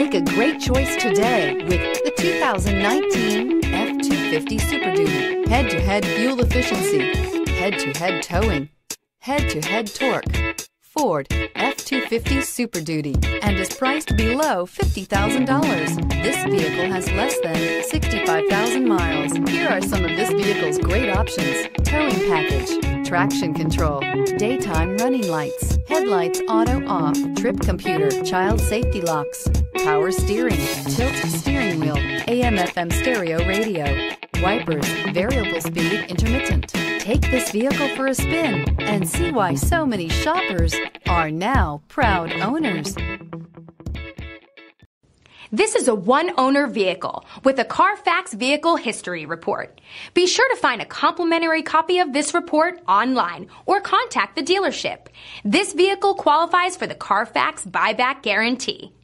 Make a great choice today with the 2019 F-250 Super Duty. Head-to-head fuel efficiency, head-to-head towing, head-to-head torque. Ford F-250 Super Duty and is priced below $50,000. This vehicle has less than 65,000 miles. Here are some of this vehicle's great options: towing package, traction control, daytime running lights, headlights auto off, trip computer, child safety locks, power steering, tilt steering wheel, AM/FM stereo radio, wipers, variable speed intermittent. Take this vehicle for a spin and see why so many shoppers are now proud owners. This is a one-owner vehicle with a Carfax vehicle history report. Be sure to find a complimentary copy of this report online or contact the dealership. This vehicle qualifies for the Carfax buyback guarantee.